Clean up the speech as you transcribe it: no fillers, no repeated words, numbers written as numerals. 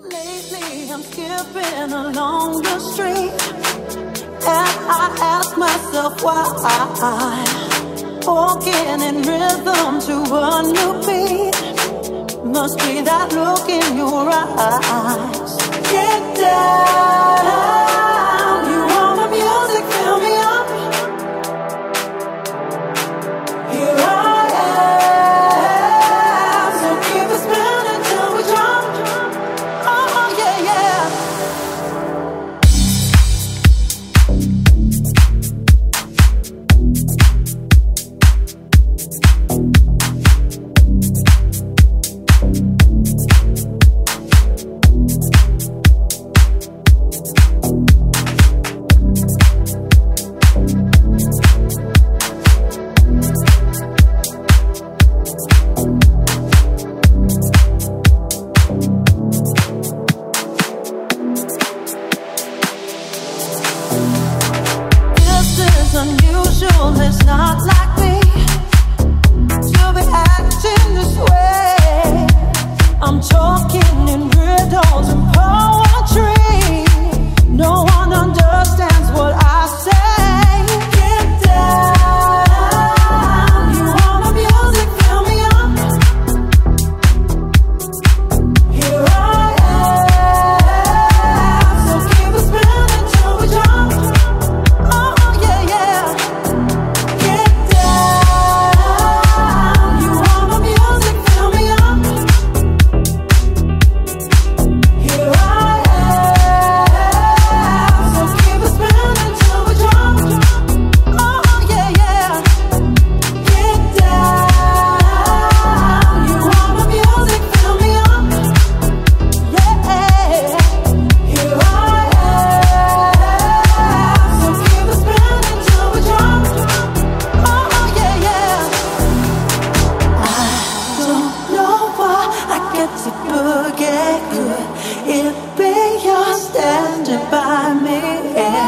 Lately, I'm skipping along the street, and I ask myself why. Walking in rhythm to a new beat, must be that look in your eyes. Get down. It's not like me to be acting this way. I'm talking in riddles and poetry. No one understands what I say. Get down. It be you're standing by me, yeah.